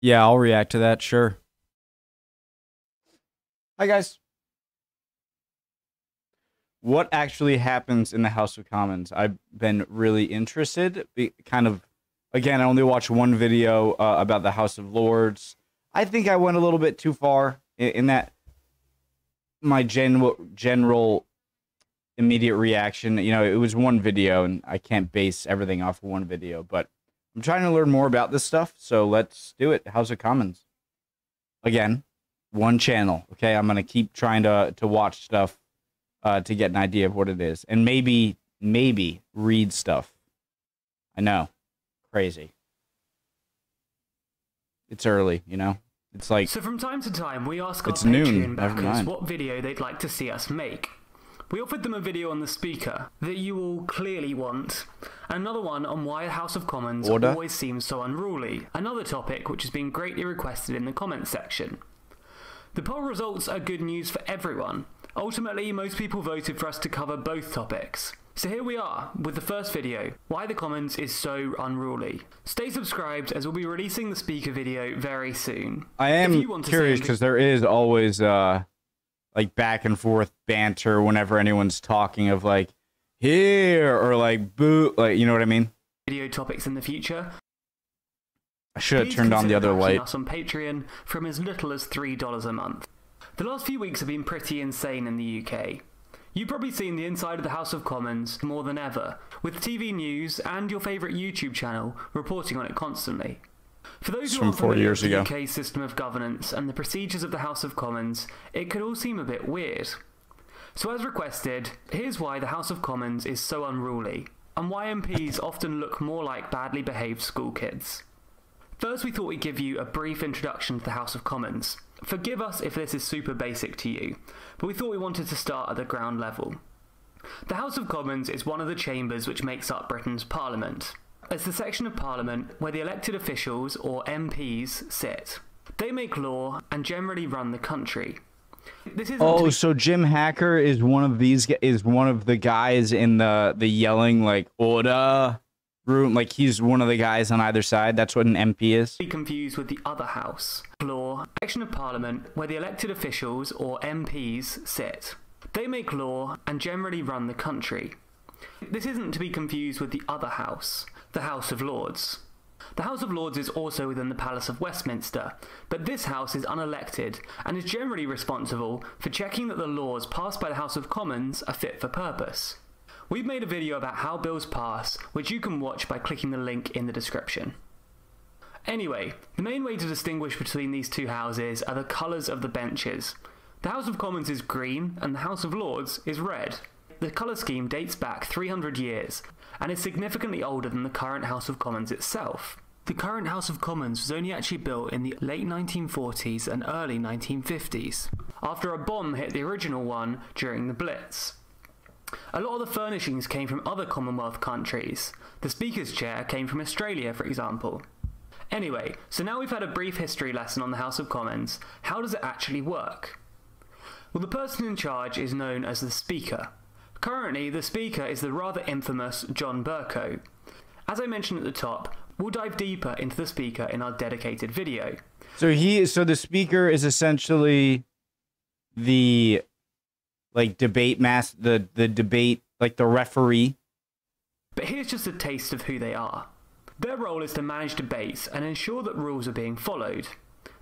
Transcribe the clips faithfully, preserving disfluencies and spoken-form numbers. Yeah, I'll react to that, sure. Hi, guys. What actually happens in the House of Commons? I've been really interested. Be kind of, again, I only watched one video uh, about the House of Lords. I think I went a little bit too far in, in that my gen general immediate reaction. You know, it was one video, and I can't base everything off of one video, but I'm trying to learn more about this stuff, so let's do it. House of Commons. Again. One channel, okay? I'm gonna keep trying to to watch stuff uh, to get an idea of what it is, and maybe maybe read stuff. I know, crazy. It's early, you know. It's like so. From time to time, we ask our Patreon backers what video they'd like to see us make. We offered them a video on the speaker that you all clearly want, and another one on why the House of Commons Order. always seems so unruly. Another topic which has been greatly requested in the comments section. The poll results are good news for everyone. Ultimately, most people voted for us to cover both topics. So here we are with the first video, Why the Commons is so unruly. Stay subscribed as we'll be releasing the speaker video very soon. I am curious because there is always uh, like back and forth banter whenever anyone's talking of like here or like boo, like you know what I mean? Video topics in the future. I should have turned on the other light. Us on Patreon from as little as three dollars a month. The last few weeks have been pretty insane in the U K. You've probably seen the inside of the House of Commons more than ever, with T V news and your favourite YouTube channel reporting on it constantly. For those who aren't familiar with the U K system of governance and the procedures of the House of Commons, it could all seem a bit weird. So as requested, here's why the House of Commons is so unruly, and why M Ps often look more like badly behaved school kids. First, we thought we'd give you a brief introduction to the House of Commons. Forgive us if this is super basic to you, but we thought we wanted to start at the ground level. The House of Commons is one of the chambers which makes up Britain's Parliament. It's the section of Parliament where the elected officials, or M Ps, sit. They make law and generally run the country. This is oh, so Jim Hacker is one of these is one of the guys in the the yelling like order. Room, like he's one of the guys on either side. That's what an M P is. Be confused with the other house. Law, section of Parliament where the elected officials or M Ps sit. They make law and generally run the country. This isn't to be confused with the other house, the House of Lords. The House of Lords is also within the Palace of Westminster, but this house is unelected and is generally responsible for checking that the laws passed by the House of Commons are fit for purpose. We've made a video about how bills pass, which you can watch by clicking the link in the description. Anyway, the main way to distinguish between these two houses are the colours of the benches. The House of Commons is green and the House of Lords is red. The colour scheme dates back three hundred years and is significantly older than the current House of Commons itself. The current House of Commons was only actually built in the late nineteen forties and early nineteen fifties, after a bomb hit the original one during the Blitz. A lot of the furnishings came from other Commonwealth countries. The Speaker's chair came from Australia, for example. Anyway, so now we've had a brief history lesson on the House of Commons. How does it actually work? Well, the person in charge is known as the Speaker. Currently, the Speaker is the rather infamous John Bercow. As I mentioned at the top, we'll dive deeper into the Speaker in our dedicated video. So he, so the Speaker is essentially the... like debate mass, the, the debate, like the referee. But here's just a taste of who they are. Their role is to manage debates and ensure that rules are being followed.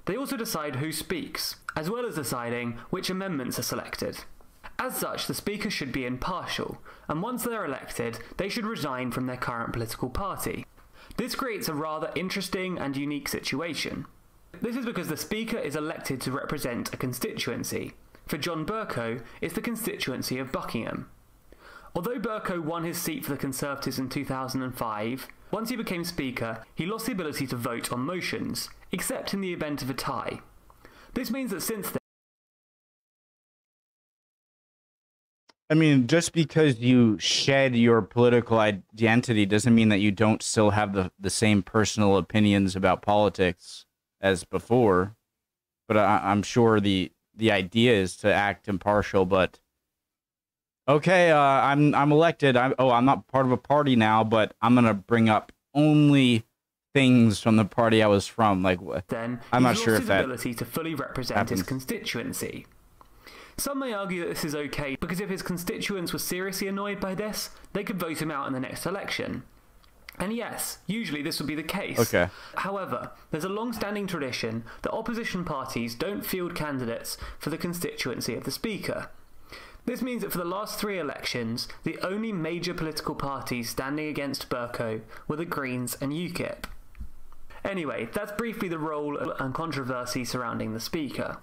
They also decide who speaks, as well as deciding which amendments are selected. As such, the Speaker should be impartial, and once they're elected, they should resign from their current political party. This creates a rather interesting and unique situation. This is because the Speaker is elected to represent a constituency. For John Bercow, it's the constituency of Buckingham. Although Bercow won his seat for the Conservatives in two thousand five, once he became Speaker, he lost the ability to vote on motions, except in the event of a tie. This means that since then... I mean, just because you shed your political identity doesn't mean that you don't still have the, the same personal opinions about politics as before. But I, I'm sure the... the idea is to act impartial, but okay, uh, I'm I'm elected. I'm, oh, I'm not part of a party now, but I'm gonna bring up only things from the party I was from. Like, then I'm not sure if that ability to fully represent happens. His constituency. Some may argue that this is okay because if his constituents were seriously annoyed by this, they could vote him out in the next election. And yes, usually this would be the case. Okay. However, there's a long-standing tradition that opposition parties don't field candidates for the constituency of the Speaker. This means that for the last three elections, the only major political parties standing against Bercow were the Greens and U KIP. Anyway, that's briefly the role and controversy surrounding the Speaker.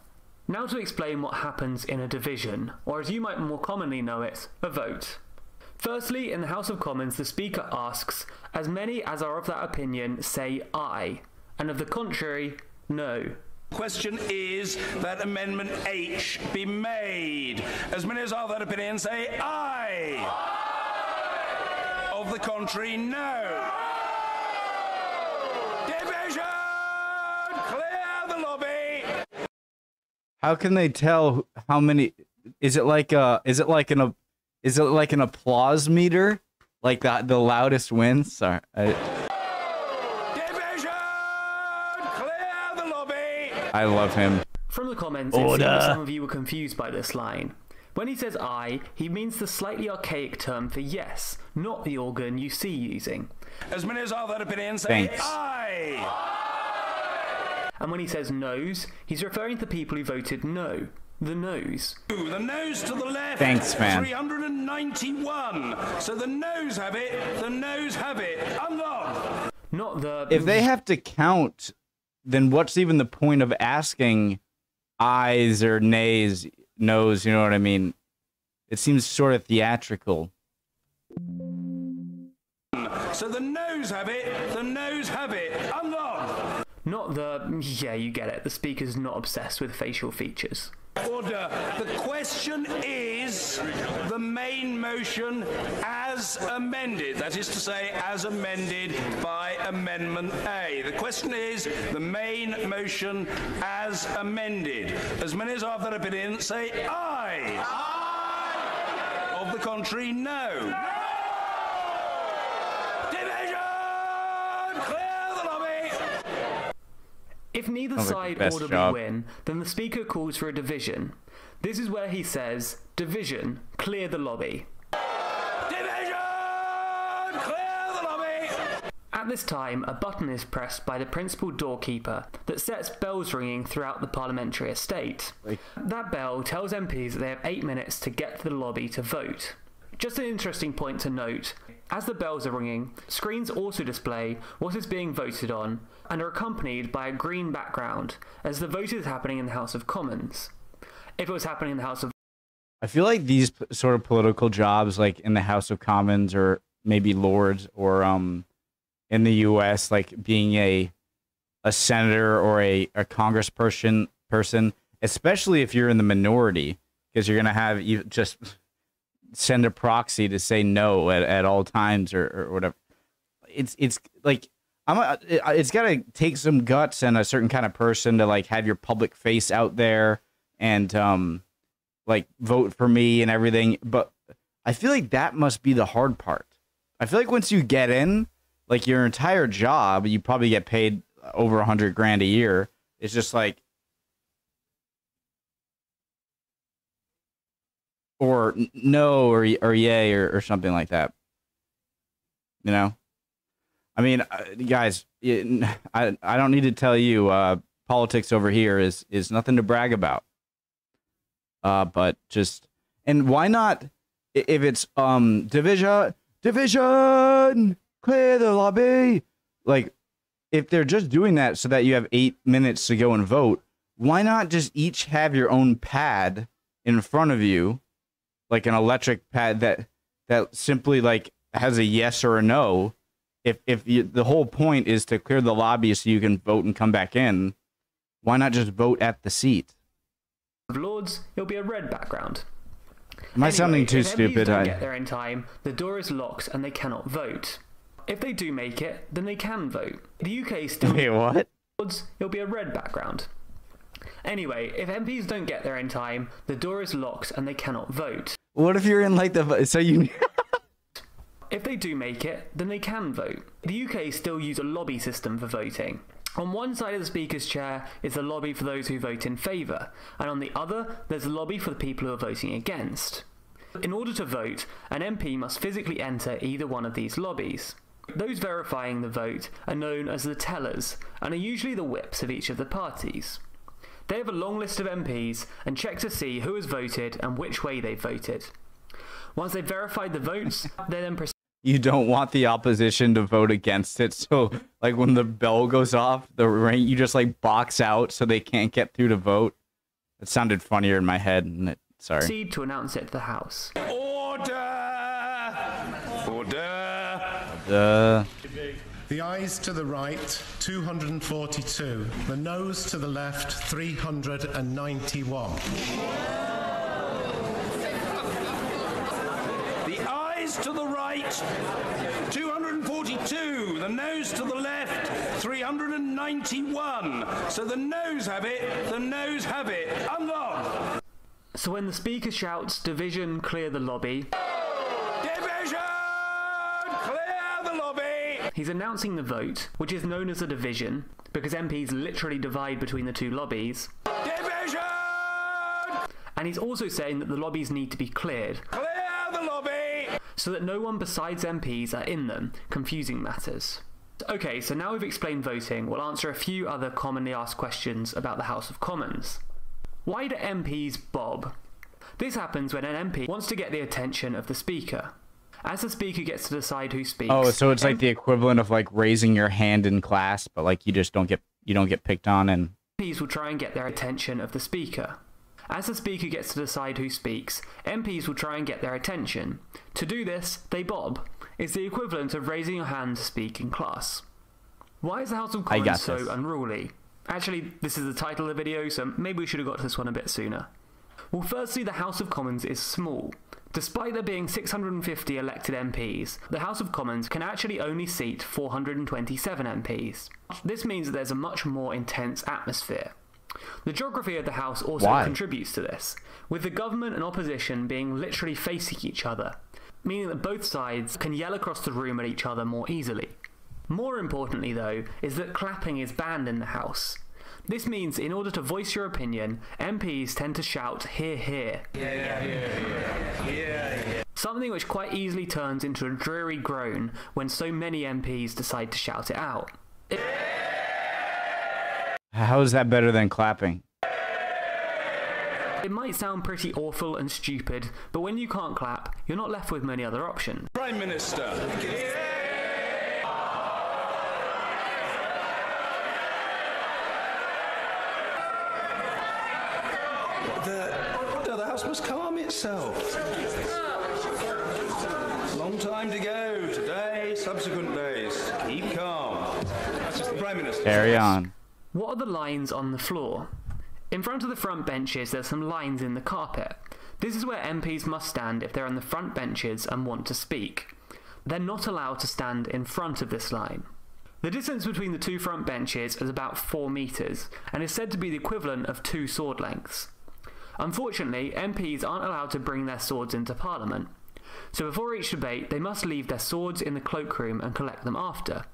Now to explain what happens in a division, or as you might more commonly know it, a vote. Firstly, in the House of Commons, the Speaker asks, as many as are of that opinion say aye, and of the contrary, no. The question is that Amendment H be made. As many as are of that opinion say aye. Aye. Of the contrary, no. Aye. Division! Clear the lobby! How can they tell how many... Is it like a... Is it like an... Is it like an applause meter? Like that, the loudest wins? Sorry. I... Division! Clear the lobby! I love him. From the comments, it seems some of you were confused by this line. When he says I, he means the slightly archaic term for yes, not the organ you see using. As many as are that opinion say aye. Aye! And when he says noes, he's referring to people who voted no. The nose. Ooh, the nose to the left. Thanks, man. three hundred ninety-one. So the nose have it. The nose have it. Unlock. Not the. If they have to count, then what's even the point of asking ayes or nays, noes? You know what I mean? It seems sort of theatrical. So the nose have it. The nose have it. Unlock. Not the. Yeah, you get it. The Speaker's not obsessed with facial features. Order. The question is the main motion as amended, that is to say as amended by Amendment A. The question is the main motion as amended. As many as are of that opinion say aye. Aye. Of the contrary, no. No. Division! Clear. If neither side audibly win, then the Speaker calls for a division. This is where he says, division, clear the lobby. Division! Clear the lobby! At this time, a button is pressed by the principal doorkeeper that sets bells ringing throughout the parliamentary estate. Like. That bell tells M Ps that they have eight minutes to get to the lobby to vote. Just an interesting point to note, as the bells are ringing, screens also display what is being voted on and are accompanied by a green background, as the vote is happening in the House of Commons. If it was happening in the House of... I feel like these sort of political jobs, like in the House of Commons or maybe Lords or um, in the U S, like being a a senator or a, a congressperson, person, especially if you're in the minority, because you're going to have you just... send a proxy to say no at, at all times or, or whatever. It's it's like I'm a, it's got to take some guts and a certain kind of person to like have your public face out there and um like vote for me and everything. But I feel like that must be the hard part. I feel like once you get in, like your entire job, you probably get paid over a hundred grand a year. It's just like. Or no, or or yay, or, or something like that. You know, I mean, guys, it, I I don't need to tell you, uh, politics over here is is nothing to brag about. Uh, but just and why not? If it's um division, division, clear the lobby. Like, if they're just doing that so that you have eight minutes to go and vote, why not just each have your own pad in front of you? Like an electric pad that that simply like has a yes or a no. If if you, the whole point is to clear the lobby so you can vote and come back in, why not just vote at the seat? Of Lords, it'll be a red background. Am I anyway, sounding too stupid? Don't I get there in time. The door is locked and they cannot vote. If they do make it, then they can vote. The U K still. Wait, what? Lords, it'll be a red background. Anyway, if M Ps don't get there in time, the door is locked and they cannot vote. What if you're in like the so you If they do make it, then they can vote. The U K still use a lobby system for voting. On one side of the Speaker's chair is the lobby for those who vote in favour, and on the other there's a lobby for the people who are voting against. In order to vote, an M P must physically enter either one of these lobbies. Those verifying the vote are known as the tellers, and are usually the whips of each of the parties. They have a long list of M Ps and check to see who has voted and which way they voted. Once they've verified the votes, they then proceed. You don't want the opposition to vote against it, so like when the bell goes off, the ring, you just like box out so they can't get through to vote. It sounded funnier in my head, and it sorry. Proceed to announce it to the House. Order! Order! Order! The ayes to the right, two hundred forty-two. The noes to the left, three hundred ninety-one. The ayes to the right, two hundred forty-two. The noes to the left, three hundred ninety-one. So the noes have it, the noes have it. Unlock! So when the Speaker shouts, "Division, clear the lobby," he's announcing the vote, which is known as a division, because M Ps literally divide between the two lobbies. Division! And he's also saying that the lobbies need to be cleared. Clear the lobby! So that no one besides M Ps are in them, confusing matters. Okay, so now we've explained voting, we'll answer a few other commonly asked questions about the House of Commons. Why do M Ps bob? This happens when an M P wants to get the attention of the Speaker. As the Speaker gets to decide who speaks. Oh, so it's like the equivalent of like raising your hand in class, but like you just don't get you don't get picked on, and M Ps will try and get their attention of the Speaker. As the Speaker gets to decide who speaks, M Ps will try and get their attention. To do this, they bob. It's the equivalent of raising your hand to speak in class. Why is the House of Commons so unruly? Actually, this is the title of the video, so maybe we should have got to this one a bit sooner. Well, firstly, the House of Commons is small. Despite there being six hundred fifty elected M Ps, the House of Commons can actually only seat four hundred twenty-seven M Ps. This means that there's a much more intense atmosphere. The geography of the House also Why? contributes to this, with the government and opposition being literally facing each other, meaning that both sides can yell across the room at each other more easily. More importantly, though, is that clapping is banned in the House. This means, in order to voice your opinion, M Ps tend to shout, "Hear, hear." Yeah, yeah, yeah, yeah, yeah. Something which quite easily turns into a dreary groan when so many M Ps decide to shout it out. It How is that better than clapping? It might sound pretty awful and stupid, but when you can't clap, you're not left with many other options. Prime Minister. Yeah. Must calm itself. Long time to go. Today, subsequent days. Keep calm. That's just the Prime Minister. Carry on. What are the lines on the floor? In front of the front benches, there's some lines in the carpet. This is where M Ps must stand if they're on the front benches and want to speak. They're not allowed to stand in front of this line. The distance between the two front benches is about four meters and is said to be the equivalent of two sword lengths. Unfortunately, M Ps aren't allowed to bring their swords into Parliament, so before each debate they must leave their swords in the cloakroom and collect them after,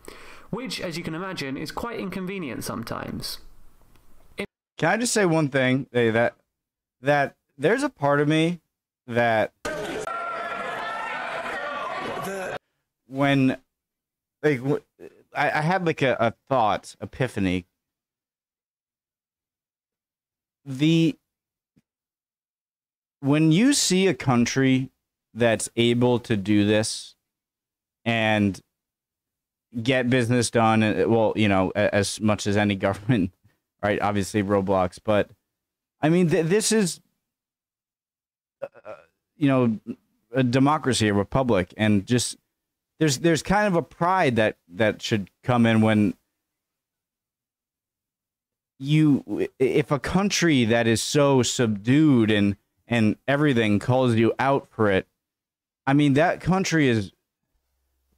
which, as you can imagine, is quite inconvenient sometimes. In can I just say one thing? Hey, that that there's a part of me that the when like I, I had like a, a thought epiphany. The When you see a country that's able to do this and get business done, well, you know, as much as any government, right? Obviously, Roblox, but I mean, th this is, uh, you know, a democracy, a republic, and just there's there's kind of a pride that that should come in when you, if a country that is so subdued and and everything calls you out for it, I mean, that country is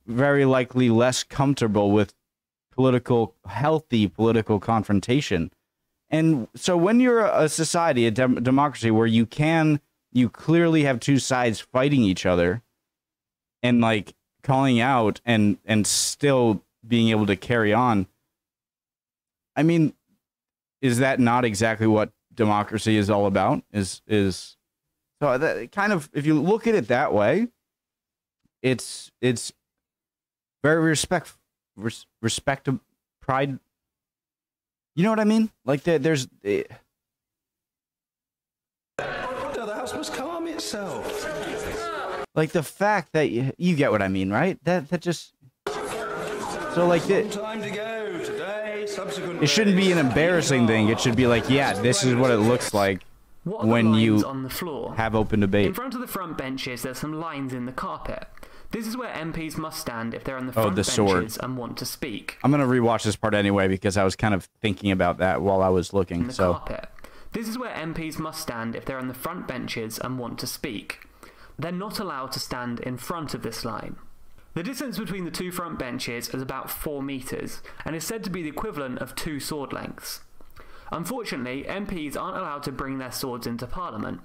very likely less comfortable with political, healthy political confrontation. And so when you're a society, a dem democracy, where you can, you clearly have two sides fighting each other and like calling out and and still being able to carry on. I mean, is that not exactly what democracy is all about? Is is so that kind of, if you look at it that way, it's it's very respect res, respect pride. You know what I mean? Like there, there's. Uh, the house must calm itself. Like the fact that you, you get what I mean, right? That that just so like it. It shouldn't be an embarrassing thing. It should be like, yeah, this is what it looks like when you on the floor. Have open debate. In front of the front benches, there's some lines in the carpet. This is where M Ps must stand if they're on the front oh, the benches sword. And want to speak. I'm gonna rewatch this part anyway because I was kind of thinking about that while I was looking. The so. Carpet. This is where M Ps must stand if they're on the front benches and want to speak. They're not allowed to stand in front of this line. The distance between the two front benches is about four meters and is said to be the equivalent of two sword lengths. Unfortunately, M Ps aren't allowed to bring their swords into Parliament.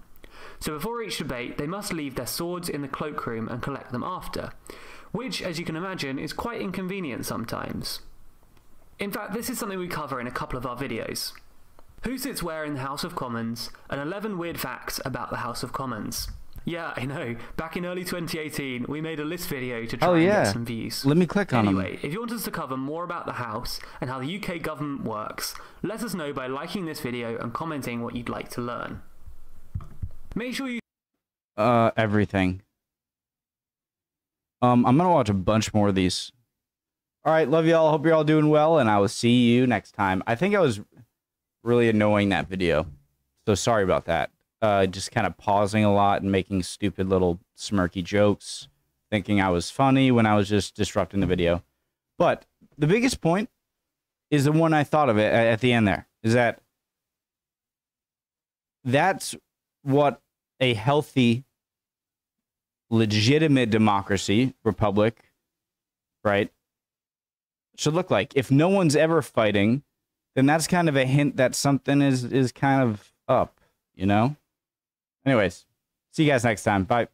So before each debate, they must leave their swords in the cloakroom and collect them after, which, as you can imagine, is quite inconvenient sometimes. In fact, this is something we cover in a couple of our videos. Who sits where in the House of Commons, and eleven weird facts about the House of Commons. Yeah, I know. Back in early twenty eighteen, we made a list video to try oh, yeah. and get some views. Let me click on anyway, them. If you want us to cover more about the House and how the U K government works, let us know by liking this video and commenting what you'd like to learn. Make sure you... Uh, everything. Um, I'm gonna watch a bunch more of these. Alright, love y'all. Hope you're all doing well, and I will see you next time. I think I was really annoying that video, so sorry about that. Uh, just kind of pausing a lot and making stupid little smirky jokes, thinking I was funny when I was just disrupting the video. But the biggest point is the one I thought of it at the end there, is that that's what a healthy, legitimate democracy, republic, right, should look like. If no one's ever fighting, then that's kind of a hint that something is, is kind of up, you know? Anyways, see you guys next time. Bye.